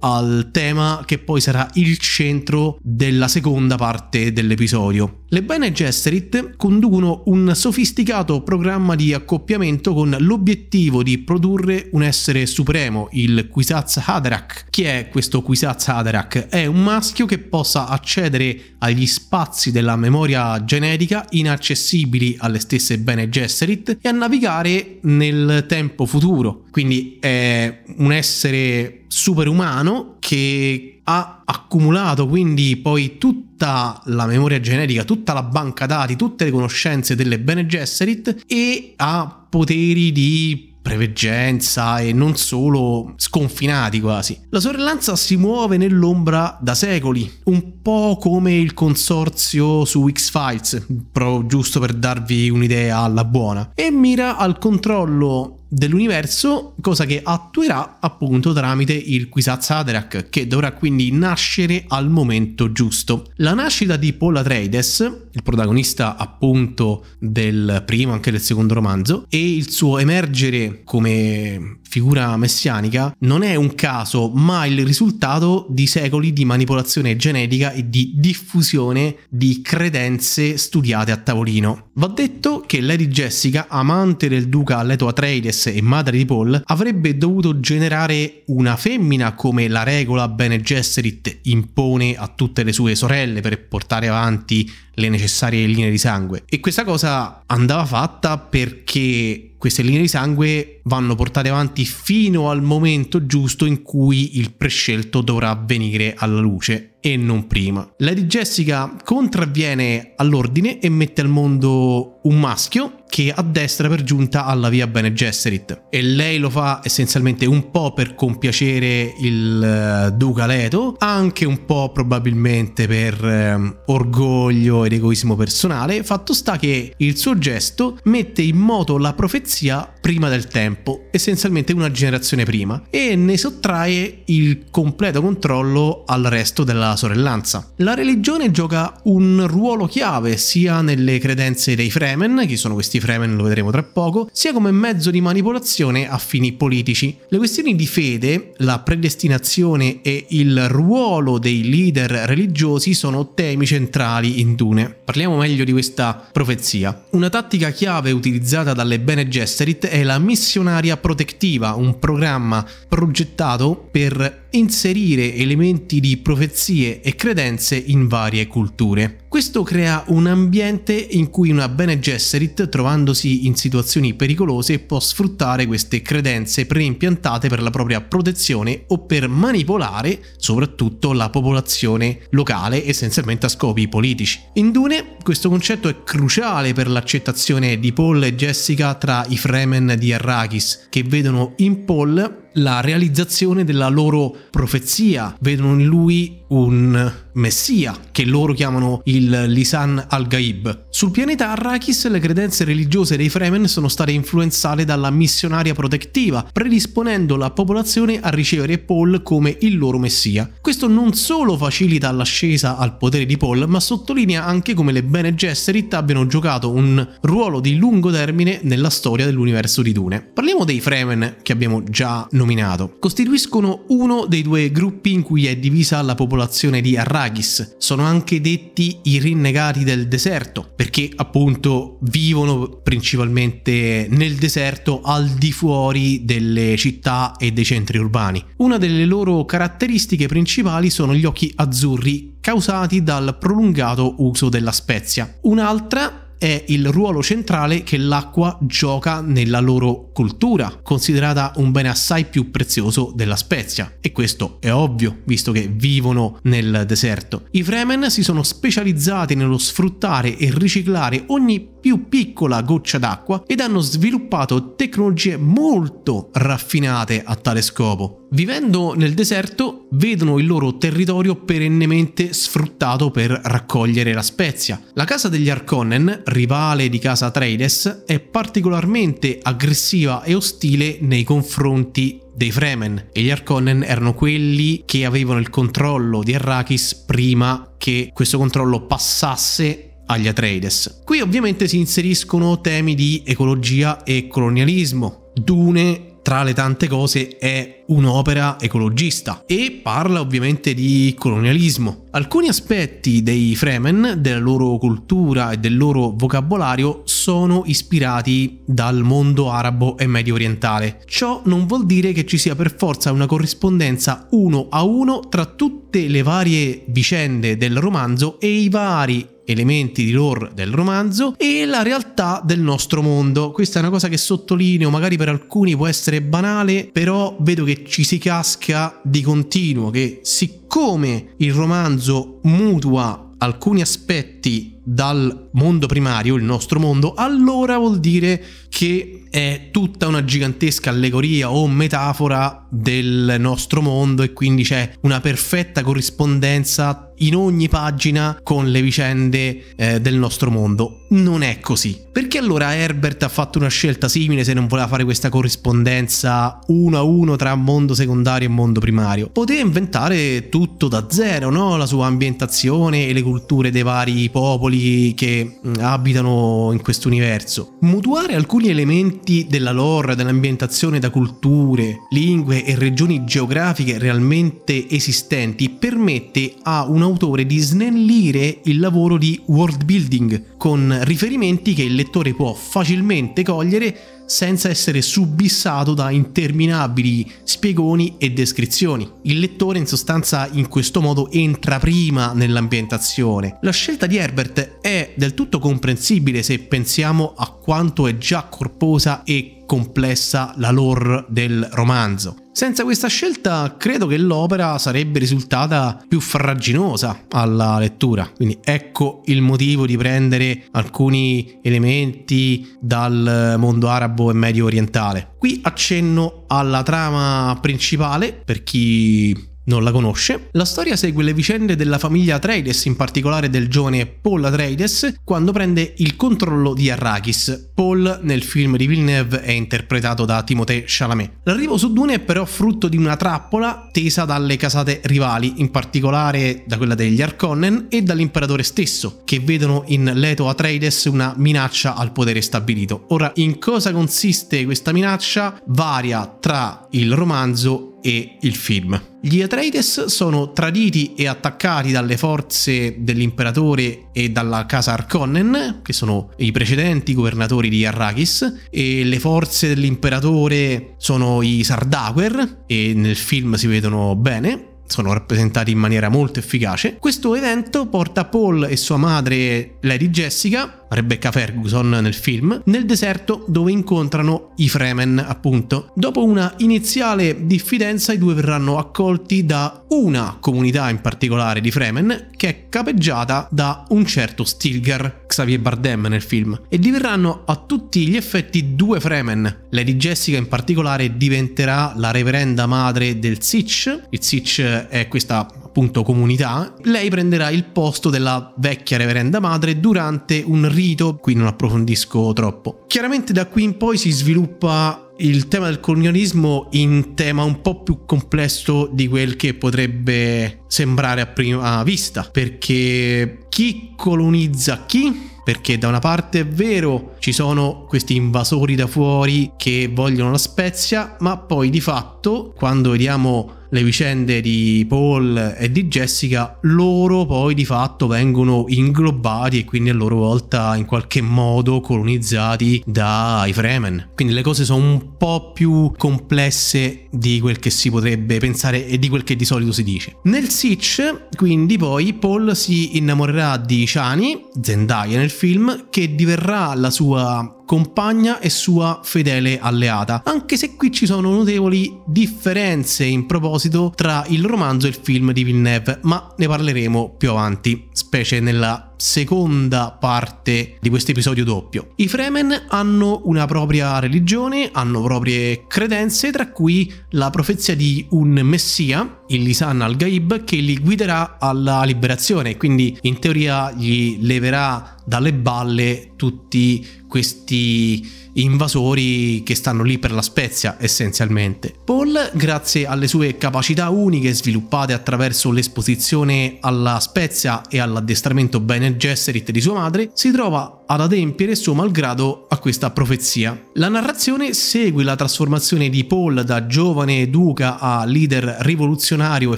al tema che poi sarà il centro della seconda parte dell'episodio. Le Bene Gesserit conducono un sofisticato programma di accoppiamento con l'obiettivo di produrre un essere supremo, il Kwisatz Haderach. Chi è questo Kwisatz Haderach? È un maschio che possa accedere agli spazi della memoria genetica inaccessibili alle stesse Bene Gesserit e a navigare nel tempo futuro. Quindi è un essere superumano che ha accumulato quindi poi tutta la memoria genetica, tutta la banca dati, tutte le conoscenze delle Bene Gesserit, e ha poteri di preveggenza e non solo, sconfinati quasi. La sorellanza si muove nell'ombra da secoli, un po' come il consorzio su X-Files, però giusto per darvi un'idea alla buona, e mira al controllo dell'universo, cosa che attuerà appunto tramite il Kwisatz Haderach, che dovrà quindi nascere al momento giusto. La nascita di Paul Atreides, il protagonista appunto del primo anche del secondo romanzo, e il suo emergere come figura messianica non è un caso, ma il risultato di secoli di manipolazione genetica e di diffusione di credenze studiate a tavolino. Va detto che Lady Jessica, amante del duca Leto Atreides e madre di Paul, avrebbe dovuto generare una femmina, come la regola Bene Gesserit impone a tutte le sue sorelle, per portare avanti le necessarie linee di sangue, e questa cosa andava fatta perché queste linee di sangue vanno portate avanti fino al momento giusto in cui il prescelto dovrà venire alla luce e non prima. Lady Jessica contravviene all'ordine e mette al mondo un maschio che addestra per giunta alla via Bene Gesserit, e lei lo fa essenzialmente un po' per compiacere il duca Leto, anche un po' probabilmente per eh, orgoglio ed egoismo personale. Fatto sta che il suo gesto mette in moto la profezia prima del tempo, essenzialmente una generazione prima, e ne sottrae il completo controllo al resto della sorellanza. La religione gioca un ruolo chiave sia nelle credenze dei Fremen, chi sono questi Fremen lo vedremo tra poco, sia come mezzo di manipolazione a fini politici. Le questioni di fede, la predestinazione e il ruolo dei leader religiosi sono temi centrali in Dune. Parliamo meglio di questa profezia. Una tattica chiave utilizzata dalle Bene Gesserit è la Missionaria Protettiva, un programma progettato per inserire elementi di profezie e credenze in varie culture. Questo crea un ambiente in cui una Bene Gesserit, trovandosi in situazioni pericolose, può sfruttare queste credenze preimpiantate per la propria protezione o per manipolare soprattutto la popolazione locale, essenzialmente a scopi politici. In Dune questo concetto è cruciale per l'accettazione di Paul e Jessica tra i Fremen di Arrakis, che vedono in Paul la realizzazione della loro profezia, vedono in lui un messia che loro chiamano il Lisan al-Gaib. Sul pianeta Arrakis le credenze religiose dei Fremen sono state influenzate dalla Missionaria Protettiva, predisponendo la popolazione a ricevere Paul come il loro messia. Questo non solo facilita l'ascesa al potere di Paul, ma sottolinea anche come le Bene Gesserit abbiano giocato un ruolo di lungo termine nella storia dell'universo di Dune. Parliamo dei Fremen, che abbiamo già nominato. Costituiscono uno dei due gruppi in cui è divisa la popolazione di Arrakis. Sono anche detti i rinnegati del deserto, perché appunto vivono principalmente nel deserto, al di fuori delle città e dei centri urbani. Una delle loro caratteristiche principali sono gli occhi azzurri causati dal prolungato uso della spezia. Un'altra è il ruolo centrale che l'acqua gioca nella loro cultura, considerata un bene assai più prezioso della spezia, e questo è ovvio visto che vivono nel deserto. I Fremen si sono specializzati nello sfruttare e riciclare ogni più piccola goccia d'acqua ed hanno sviluppato tecnologie molto raffinate a tale scopo. Vivendo nel deserto vedono il loro territorio perennemente sfruttato per raccogliere la spezia. La casa degli Harkonnen, rivale di casa Atreides, è particolarmente aggressiva e ostile nei confronti dei Fremen, e gli Harkonnen erano quelli che avevano il controllo di Arrakis prima che questo controllo passasse agli Atreides. Qui ovviamente si inseriscono temi di ecologia e colonialismo. Dune, tra le tante cose, è un'opera ecologista e parla ovviamente di colonialismo. Alcuni aspetti dei Fremen, della loro cultura e del loro vocabolario sono ispirati dal mondo arabo e medio orientale. Ciò non vuol dire che ci sia per forza una corrispondenza uno a uno tra tutte le varie vicende del romanzo e i vari elementi di lore del romanzo e la realtà del nostro mondo. Questa è una cosa che sottolineo, magari per alcuni può essere banale, però vedo che ci si casca di continuo, che siccome il romanzo mutua alcuni aspetti dal mondo primario, il nostro mondo, allora vuol dire che è tutta una gigantesca allegoria o metafora del nostro mondo, e quindi c'è una perfetta corrispondenza in ogni pagina con le vicende eh, del nostro mondo. Non è così. Perché allora Herbert ha fatto una scelta simile se non voleva fare questa corrispondenza uno a uno tra mondo secondario e mondo primario? Poteva inventare tutto da zero, no? La sua ambientazione e le culture dei vari popoli che abitano in questo universo. Mutuare alcuni elementi della lore, dell'ambientazione, da culture, lingue e regioni geografiche realmente esistenti permette a un autore di snellire il lavoro di world building con riferimenti che il lettore può facilmente cogliere senza essere subissato da interminabili spiegoni e descrizioni. Il lettore in sostanza in questo modo entra prima nell'ambientazione. La scelta di Herbert è del tutto comprensibile se pensiamo a quanto è già corposa e complessa la lore del romanzo. Senza questa scelta credo che l'opera sarebbe risultata più farraginosa alla lettura, quindi ecco il motivo di prendere alcuni elementi dal mondo arabo e medio orientale. Qui accenno alla trama principale per chi non la conosce. La storia segue le vicende della famiglia Atreides, in particolare del giovane Paul Atreides, quando prende il controllo di Arrakis. Paul nel film di Villeneuve è interpretato da Timothée Chalamet. L'arrivo su Dune è però frutto di una trappola tesa dalle casate rivali, in particolare da quella degli Harkonnen e dall'imperatore stesso, che vedono in Leto Atreides una minaccia al potere stabilito. Ora, in cosa consiste questa minaccia varia tra il romanzo e il film. Gli Atreides sono traditi e attaccati dalle forze dell'imperatore e dalla casa Harkonnen, che sono i precedenti governatori di Arrakis, e le forze dell'imperatore sono i Sardaquer, e nel film si vedono bene, sono rappresentati in maniera molto efficace. Questo evento porta Paul e sua madre Lady Jessica, Rebecca Ferguson nel film, nel deserto dove incontrano i Fremen, appunto. Dopo una iniziale diffidenza i due verranno accolti da una comunità in particolare di Fremen che è capeggiata da un certo Stilgar, Xavier Bardem nel film, e diverranno a tutti gli effetti due Fremen. Lady Jessica in particolare diventerà la Reverenda Madre del Sietch. Il Sietch è questa appunto comunità. Lei prenderà il posto della vecchia Reverenda Madre durante un rito, qui non approfondisco troppo. Chiaramente da qui in poi si sviluppa il tema del colonialismo in tema un po' più complesso di quel che potrebbe sembrare a prima vista, perché chi colonizza chi? Perché da una parte è vero, ci sono questi invasori da fuori che vogliono la spezia, ma poi di fatto quando vediamo le vicende di Paul e di Jessica, loro poi di fatto vengono inglobati e quindi a loro volta in qualche modo colonizzati dai Fremen. Quindi le cose sono un po' più complesse di quel che si potrebbe pensare e di quel che di solito si dice. Nel Sietch, quindi, poi Paul si innamorerà di Shani, Zendaya nel film, che diverrà la sua compagna e sua fedele alleata, anche se qui ci sono notevoli differenze in proposito tra il romanzo e il film di Villeneuve, ma ne parleremo più avanti, specie nella seconda parte di questo episodio doppio. I Fremen hanno una propria religione, hanno proprie credenze, tra cui la profezia di un messia, il Lisan al-Gaib, che li guiderà alla liberazione, quindi in teoria gli leverà dalle balle tutti questi invasori che stanno lì per la spezia essenzialmente. Paul, grazie alle sue capacità uniche sviluppate attraverso l'esposizione alla spezia e all'addestramento Bene Gesserit di sua madre, si trova ad adempiere suo malgrado a questa profezia. La narrazione segue la trasformazione di Paul da giovane duca a leader rivoluzionario e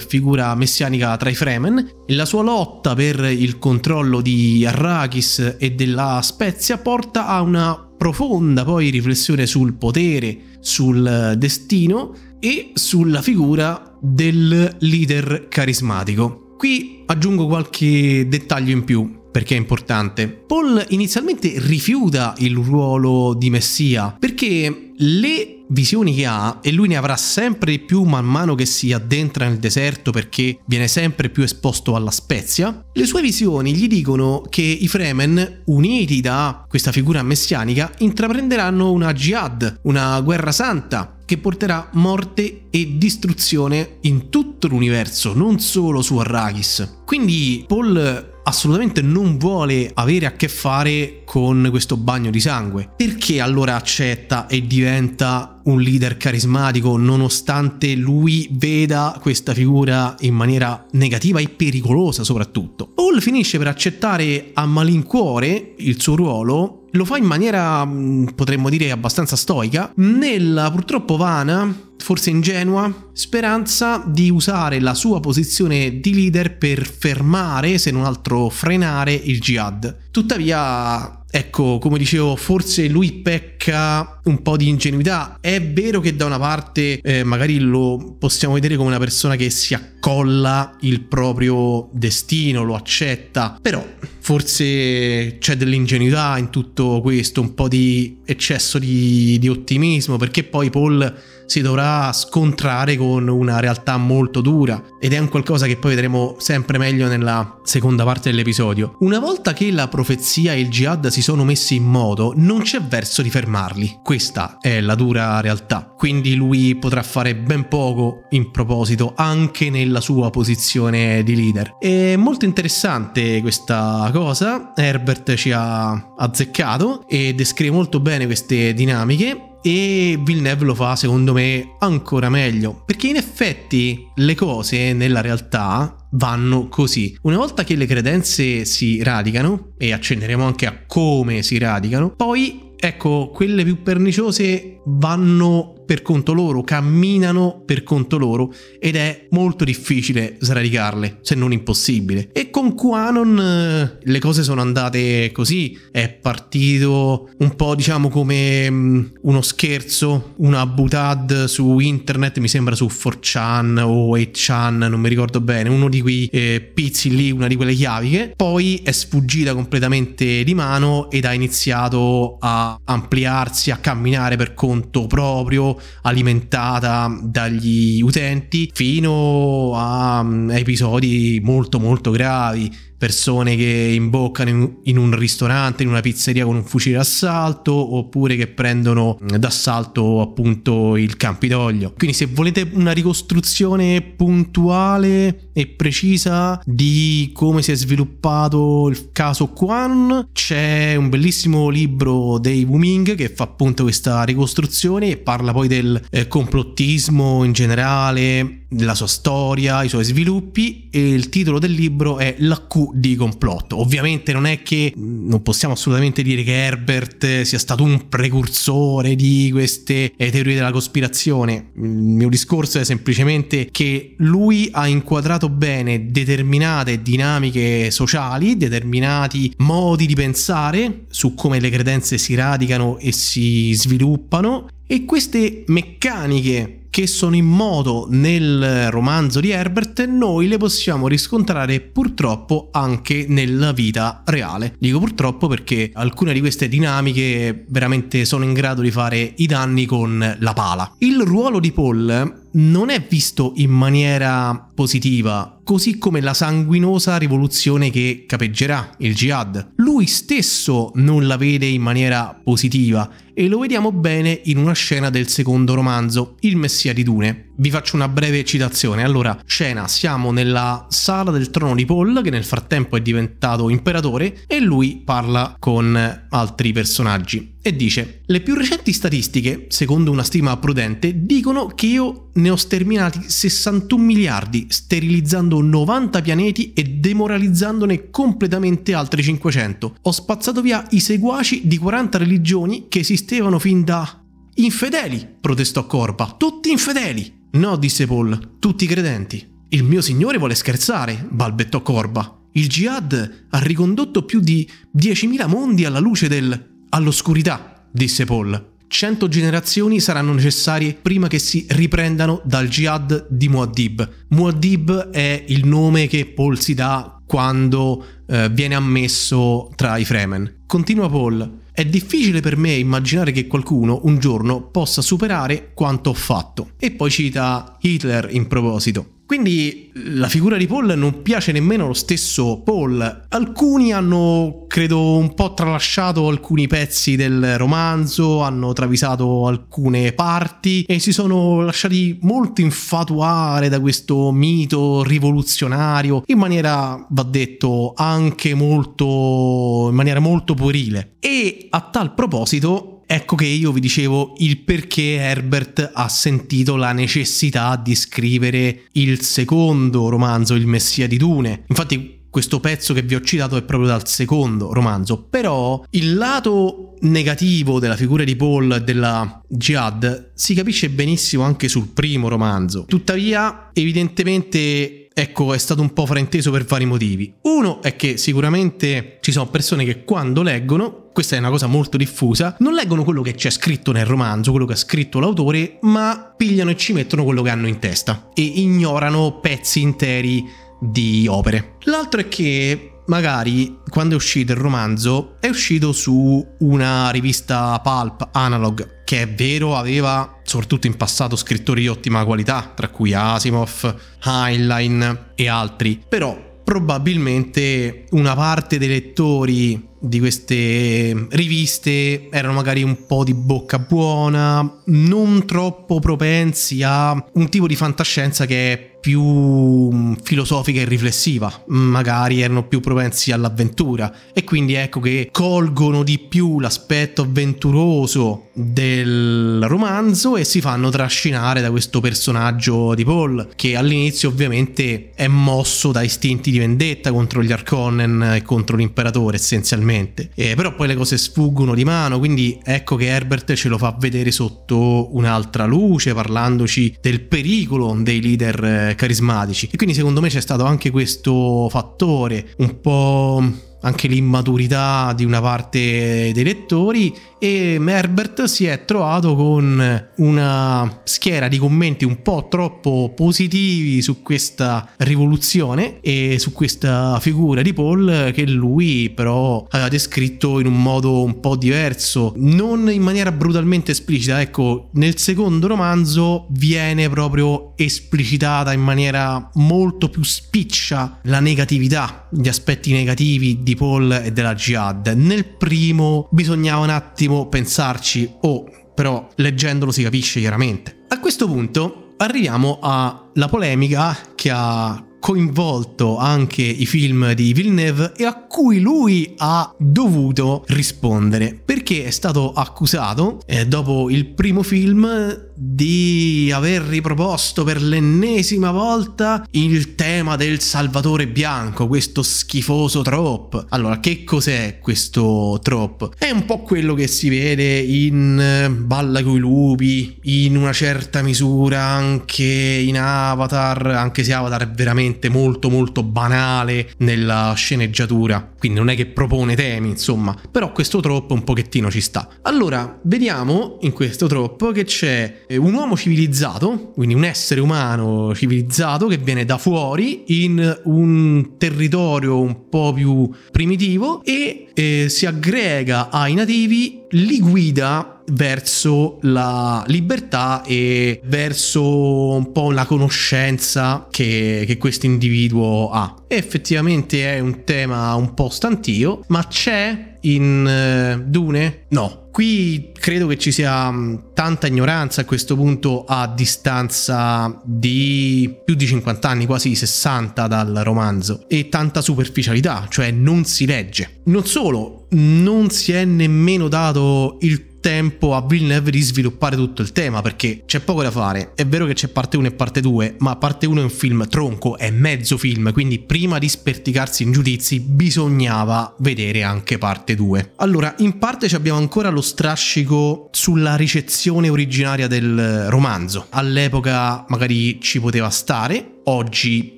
figura messianica tra i Fremen, e la sua lotta per il controllo di Arrakis e della spezia porta a una profonda poi riflessione sul potere, sul destino e sulla figura del leader carismatico. Qui aggiungo qualche dettaglio in più, perché è importante. Paul inizialmente rifiuta il ruolo di messia, perché le visioni che ha, e lui ne avrà sempre di più man mano che si addentra nel deserto perché viene sempre più esposto alla spezia, le sue visioni gli dicono che i Fremen, uniti da questa figura messianica, intraprenderanno una jihad, una guerra santa, che porterà morte e distruzione in tutto l'universo, non solo su Arrakis. Quindi Paul assolutamente non vuole avere a che fare con questo bagno di sangue. Perché allora accetta e diventa un leader carismatico nonostante lui veda questa figura in maniera negativa e pericolosa soprattutto? Paul finisce per accettare a malincuore il suo ruolo. Lo fa in maniera, potremmo dire, abbastanza stoica, nella purtroppo vana, forse ingenua, speranza di usare la sua posizione di leader per fermare, se non altro frenare, il jihad. Tuttavia, ecco, come dicevo, forse lui pecca un po' di ingenuità. È vero che da una parte eh, magari lo possiamo vedere come una persona che si accolla il proprio destino, lo accetta, però forse c'è dell'ingenuità in tutto questo, un po' di eccesso di, di ottimismo, perché poi Paul si dovrà scontrare con una realtà molto dura, ed è un qualcosa che poi vedremo sempre meglio nella seconda parte dell'episodio. Una volta che la profezia e il jihad si sono messi in moto, non c'è verso di fermarli. Questa è la dura realtà, quindi lui potrà fare ben poco in proposito, anche nella sua posizione di leader. È molto interessante questa cosa, Herbert ci ha azzeccato e descrive molto bene queste dinamiche, e Villeneuve lo fa secondo me ancora meglio, perché in effetti le cose nella realtà vanno così. Una volta che le credenze si radicano, e accenneremo anche a come si radicano, poi ecco, quelle più perniciose vanno per conto loro, camminano per conto loro, ed è molto difficile sradicarle, se non impossibile. E con QAnon le cose sono andate così. È partito un po', diciamo, come uno scherzo, una butad su internet, mi sembra su four chan o eight chan, non mi ricordo bene, uno di quei eh, pizzi lì, una di quelle chiaviche. Poi è sfuggita completamente di mano ed ha iniziato a ampliarsi, a camminare per conto proprio, alimentata dagli utenti, fino a episodi molto molto gravi, persone che imboccano in un ristorante, in una pizzeria con un fucile d'assalto, oppure che prendono d'assalto appunto il Campidoglio. Quindi se volete una ricostruzione puntuale e precisa di come si è sviluppato il caso QAnon, c'è un bellissimo libro dei Wu Ming che fa appunto questa ricostruzione e parla poi del eh, complottismo in generale, della sua storia, i suoi sviluppi, e il titolo del libro è La Q di complotto. Ovviamente non è che non possiamo assolutamente dire che Herbert sia stato un precursore di queste teorie della cospirazione. Il mio discorso è semplicemente che lui ha inquadrato bene determinate dinamiche sociali, determinati modi di pensare su come le credenze si radicano e si sviluppano, e queste meccaniche che sono in moto nel romanzo di Herbert noi le possiamo riscontrare purtroppo anche nella vita reale. Dico purtroppo perché alcune di queste dinamiche veramente sono in grado di fare i danni con la pala. Il ruolo di Paul non è visto in maniera positiva, così come la sanguinosa rivoluzione che capeggerà il jihad. Lui stesso non la vede in maniera positiva, e lo vediamo bene in una scena del secondo romanzo, Il Messia di Dune. Vi faccio una breve citazione. Allora, scena, siamo nella sala del trono di Paul, che nel frattempo è diventato imperatore, e lui parla con altri personaggi e dice: le più recenti statistiche, secondo una stima prudente, dicono che io ne ho sterminati sessantuno miliardi, sterilizzando novanta pianeti e demoralizzandone completamente altri cinquecento. Ho spazzato via i seguaci di quaranta religioni che esistevano fin da... Infedeli, protestò Corba. Tutti infedeli. No, disse Paul, tutti credenti. Il mio signore vuole scherzare, balbettò Corba. Il jihad ha ricondotto più di diecimila mondi alla luce del... all'oscurità, disse Paul. Cento generazioni saranno necessarie prima che si riprendano dal jihad di Muad'Dib. Muad'Dib è il nome che Paul si dà quando eh, viene ammesso tra i Fremen. Continua Paul. È difficile per me immaginare che qualcuno un giorno possa superare quanto ho fatto. E poi cita Hitler in proposito. Quindi la figura di Paul non piace nemmeno allo stesso Paul. Alcuni hanno, credo, un po' tralasciato alcuni pezzi del romanzo, hanno travisato alcune parti e si sono lasciati molto infatuare da questo mito rivoluzionario in maniera, va detto, anche molto, in maniera molto puerile. E a tal proposito, ecco che io vi dicevo il perché Herbert ha sentito la necessità di scrivere il secondo romanzo, Il Messia di Dune. Infatti questo pezzo che vi ho citato è proprio dal secondo romanzo. Però il lato negativo della figura di Paul e della Jihad si capisce benissimo anche sul primo romanzo. Tuttavia, evidentemente... ecco, è stato un po' frainteso per vari motivi. Uno è che sicuramente ci sono persone che quando leggono, questa è una cosa molto diffusa, non leggono quello che c'è scritto nel romanzo, quello che ha scritto l'autore, ma pigliano e ci mettono quello che hanno in testa e ignorano pezzi interi di opere. L'altro è che magari quando è uscito il romanzo è uscito su una rivista pulp, Analog, che è vero aveva soprattutto in passato scrittori di ottima qualità, tra cui Asimov, Heinlein e altri, però probabilmente una parte dei lettori di queste riviste erano magari un po' di bocca buona, non troppo propensi a un tipo di fantascienza che è più filosofica e riflessiva, magari erano più propensi all'avventura, e quindi ecco che colgono di più l'aspetto avventuroso del romanzo e si fanno trascinare da questo personaggio di Paul, che all'inizio ovviamente è mosso da istinti di vendetta contro gli Harkonnen e contro l'imperatore essenzialmente, eh, però poi le cose sfuggono di mano, quindi ecco che Herbert ce lo fa vedere sotto un'altra luce, parlandoci del pericolo dei leader carismatici. E quindi secondo me c'è stato anche questo fattore, un po' anche l'immaturità di una parte dei lettori, e Herbert si è trovato con una schiera di commenti un po' troppo positivi su questa rivoluzione e su questa figura di Paul, che lui però aveva descritto in un modo un po' diverso, non in maniera brutalmente esplicita. Ecco, nel secondo romanzo viene proprio esplicitata in maniera molto più spiccia la negatività, gli aspetti negativi di Paul e della Jihad. Nel primo bisognava un attimo pensarci, o oh, però leggendolo si capisce chiaramente. A questo punto arriviamo alla polemica che ha coinvolto anche i film di Villeneuve e a cui lui ha dovuto rispondere, perché è stato accusato eh, dopo il primo film di aver riproposto per l'ennesima volta il tema del Salvatore Bianco, questo schifoso trope. Allora, che cos'è questo trope? È un po' quello che si vede in Balla coi lupi, in una certa misura anche in Avatar, anche se Avatar è veramente molto molto banale nella sceneggiatura, quindi non è che propone temi, insomma, però questo trope un pochettino ci sta. Allora, vediamo in questo trope che c'è un uomo civilizzato, quindi un essere umano civilizzato che viene da fuori in un territorio un po' più primitivo e eh, si aggrega ai nativi, li guida verso la libertà e verso un po' la conoscenza che, che questo individuo ha. Effettivamente è un tema un po' stantio, ma c'è in Dune? No. Qui credo che ci sia tanta ignoranza a questo punto, a distanza di più di cinquanta anni, quasi sessanta dal romanzo, e tanta superficialità, cioè non si legge. Non solo, non si è nemmeno dato il tempo a Villeneuve di sviluppare tutto il tema, perché c'è poco da fare. È vero che c'è parte uno e parte due, ma parte uno è un film tronco, è mezzo film, quindi prima di sperticarsi in giudizi bisognava vedere anche parte due. Allora, in parte abbiamo ancora lo strascico sulla ricezione originaria del romanzo. All'epoca magari ci poteva stare, oggi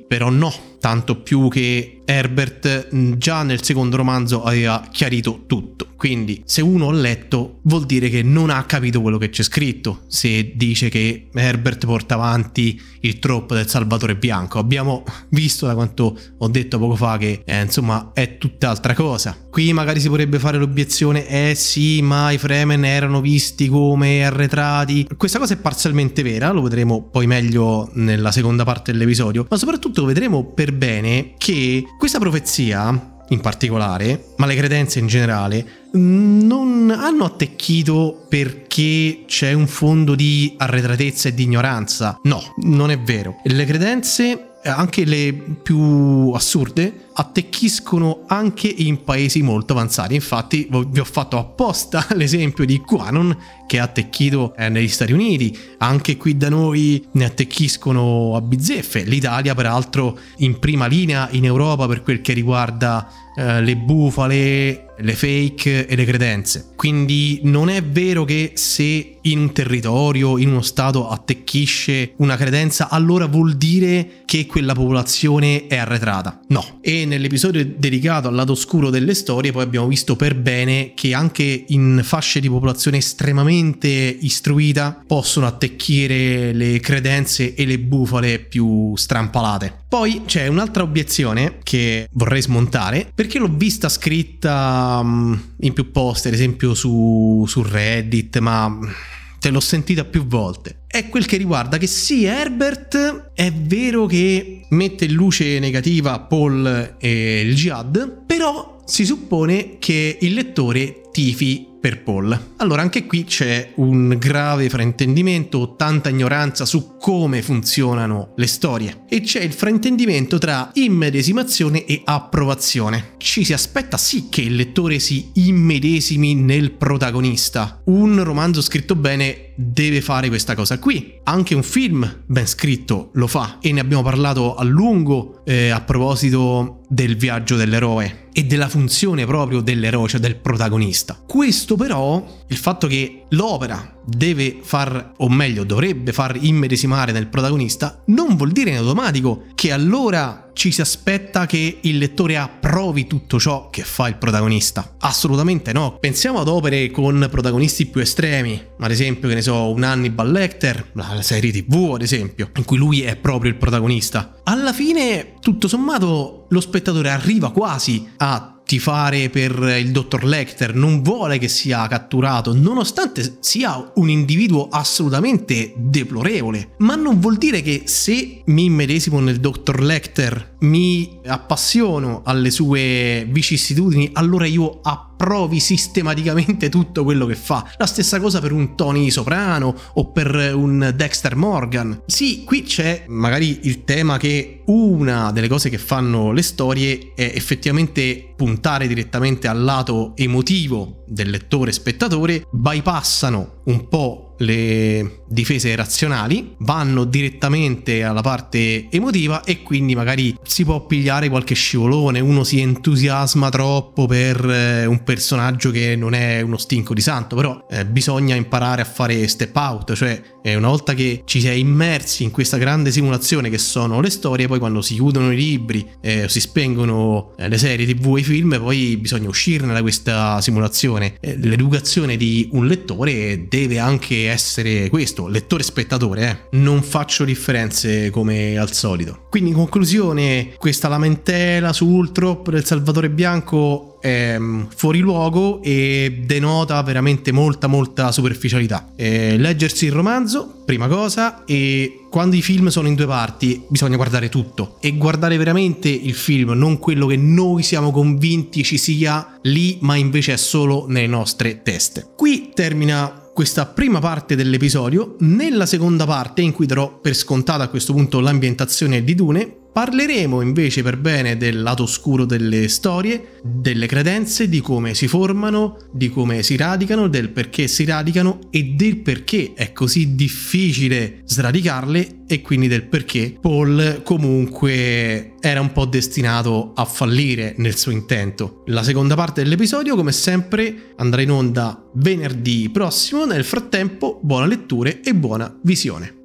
però no, tanto più che Herbert già nel secondo romanzo aveva chiarito tutto. Quindi se uno ha letto vuol dire che non ha capito quello che c'è scritto, se dice che Herbert porta avanti il trope del Salvatore Bianco. Abbiamo visto, da quanto ho detto poco fa, che eh, insomma è tutt'altra cosa. Qui magari si potrebbe fare l'obiezione: eh sì, ma i Fremen erano visti come arretrati. Questa cosa è parzialmente vera, lo vedremo poi meglio nella seconda parte dell'episodio, ma soprattutto vedremo per bene che questa profezia in particolare, ma le credenze in generale, non hanno attecchito perché c'è un fondo di arretratezza e di ignoranza. No, non è vero. Le credenze, anche le più assurde, attecchiscono anche in paesi molto avanzati. Infatti vi ho fatto apposta l'esempio di QAnon, che è attecchito eh, negli Stati Uniti. Anche qui da noi ne attecchiscono a bizzeffe. L'Italia peraltro in prima linea in Europa per quel che riguarda eh, le bufale, le fake e le credenze. Quindi non è vero che se in un territorio, in uno stato attecchisce una credenza, allora vuol dire che quella popolazione è arretrata. No. E nell'episodio dedicato al lato oscuro delle storie poi abbiamo visto per bene che anche in fasce di popolazione estremamente istruita possono attecchire le credenze e le bufale più strampalate. Poi c'è un'altra obiezione che vorrei smontare, perché l'ho vista scritta in più post, ad esempio su, su Reddit, ma te l'ho sentita più volte. È quel che riguarda che sì, Herbert è vero che mette in luce negativa Paul e il Jihad, però si suppone che il lettore tifi per Paul. Allora anche qui c'è un grave fraintendimento, tanta ignoranza su come funzionano le storie, e c'è il fraintendimento tra immedesimazione e approvazione. Ci si aspetta sì che il lettore si immedesimi nel protagonista. Un romanzo scritto bene deve fare questa cosa qui. Anche un film ben scritto lo fa, e ne abbiamo parlato a lungo eh, a proposito del viaggio dell'eroe e della funzione proprio dell'eroe, cioè del protagonista. Questo però, il fatto che l'opera deve far, o meglio dovrebbe far immedesimare nel protagonista, non vuol dire in automatico che allora ci si aspetta che il lettore approvi tutto ciò che fa il protagonista. Assolutamente no. Pensiamo ad opere con protagonisti più estremi, ad esempio, che ne so, un Hannibal Lecter, la serie tv ad esempio, in cui lui è proprio il protagonista. Alla fine, tutto sommato, lo spettatore arriva quasi a tifare per il dottor Lecter, non vuole che sia catturato, nonostante sia un individuo assolutamente deplorevole. Ma non vuol dire che se mi immedesimo nel dottor Lecter, mi appassiono alle sue vicissitudini, allora io approvi sistematicamente tutto quello che fa. La stessa cosa per un Tony Soprano o per un Dexter Morgan. Sì, qui c'è magari il tema che una delle cose che fanno le storie è effettivamente puntare direttamente al lato emotivo del lettore-spettatore, bypassano un po' le difese razionali, vanno direttamente alla parte emotiva, e quindi magari si può pigliare qualche scivolone, uno si entusiasma troppo per un personaggio che non è uno stinco di santo. Però eh, bisogna imparare a fare step out, cioè eh, una volta che ci si è immersi in questa grande simulazione che sono le storie, poi quando si chiudono i libri, eh, si spengono eh, le serie tv e i film, poi bisogna uscirne da questa simulazione. Eh, l'educazione di un lettore deve anche essere questo, lettore spettatore, eh. Non faccio differenze come al solito. Quindi in conclusione, questa lamentela sul troppo del Salvatore Bianco è fuori luogo e denota veramente molta molta superficialità. Eh, leggersi il romanzo, prima cosa, e quando i film sono in due parti bisogna guardare tutto e guardare veramente il film, non quello che noi siamo convinti ci sia lì, ma invece è solo nelle nostre teste. Qui termina questa prima parte dell'episodio. Nella seconda parte, in cui darò per scontata a questo punto l'ambientazione di Dune, parleremo invece per bene del lato oscuro delle storie, delle credenze, di come si formano, di come si radicano, del perché si radicano e del perché è così difficile sradicarle, e quindi del perché Paul comunque era un po' destinato a fallire nel suo intento. La seconda parte dell'episodio, come sempre, andrà in onda venerdì prossimo. Nel frattempo, buona lettura e buona visione.